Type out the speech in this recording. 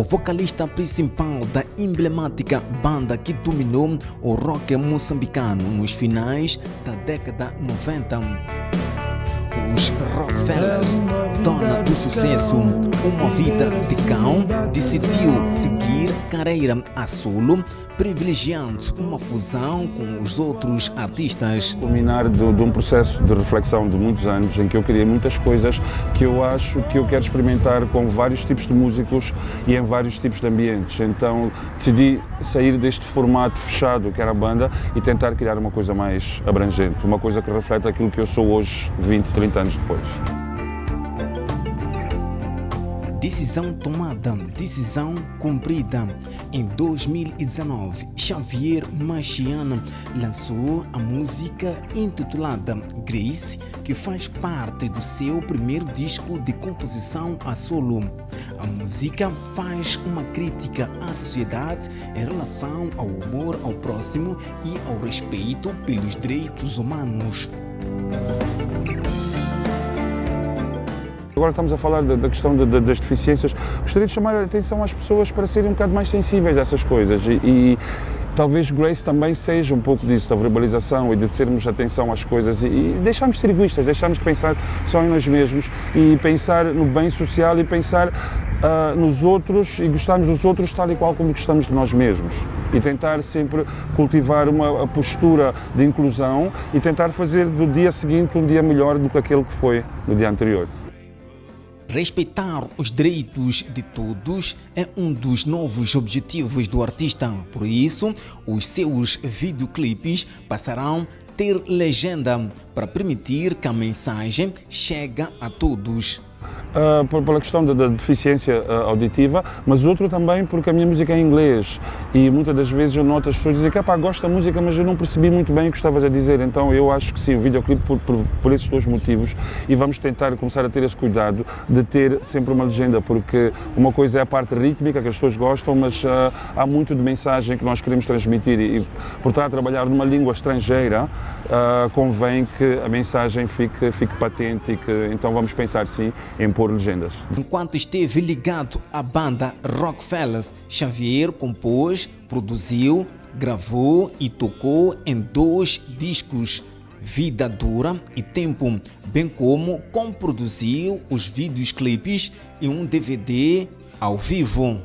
o vocalista principal da emblemática banda que dominou o rock moçambicano nos finais da década 90. Os Rockfeller's, dona do sucesso, uma vida de cão, decidiu seguir carreira a solo, privilegiando uma fusão com os outros artistas. Culminar de um processo de reflexão de muitos anos, em que eu queria muitas coisas que eu acho que eu quero experimentar com vários tipos de músicos e em vários tipos de ambientes. Então decidi sair deste formato fechado que era a banda e tentar criar uma coisa mais abrangente, uma coisa que reflete aquilo que eu sou hoje, 20, 30 anos depois. Decisão tomada, decisão cumprida. Em 2019, Xavier Machiana lançou a música intitulada Grace, que faz parte do seu primeiro disco de composição a solo. A música faz uma crítica à sociedade em relação ao amor ao próximo e ao respeito pelos direitos humanos. Agora estamos a falar da questão das deficiências. Gostaria de chamar a atenção às pessoas para serem um bocado mais sensíveis a essas coisas e talvez Grace também seja um pouco disso, da verbalização e de termos atenção às coisas e deixarmos de ser egoístas, deixarmos de pensar só em nós mesmos e pensar no bem social e pensar nos outros e gostarmos dos outros tal e qual como gostamos de nós mesmos. E tentar sempre cultivar uma postura de inclusão e tentar fazer do dia seguinte um dia melhor do que aquele que foi no dia anterior. Respeitar os direitos de todos é um dos novos objetivos do artista. Por isso, os seus videoclipes passarão a ter legenda para permitir que a mensagem chegue a todos. Pela questão da deficiência auditiva, mas outro também porque a minha música é em inglês e muitas das vezes eu noto as pessoas dizem que gosto da música, mas eu não percebi muito bem o que estavas a dizer. Então eu acho que sim, o videoclipe por esses dois motivos, e vamos tentar começar a ter esse cuidado de ter sempre uma legenda, porque uma coisa é a parte rítmica que as pessoas gostam, mas há muito de mensagem que nós queremos transmitir e por estar a trabalhar numa língua estrangeira convém que a mensagem fique patente e que, então vamos pensar sim em por legendas. Enquanto esteve ligado à banda Rockfeller's, Xavier compôs, produziu, gravou e tocou em 2 discos, Vida Dura e Tempo, bem como comproduziu os videoclipes e um DVD ao vivo.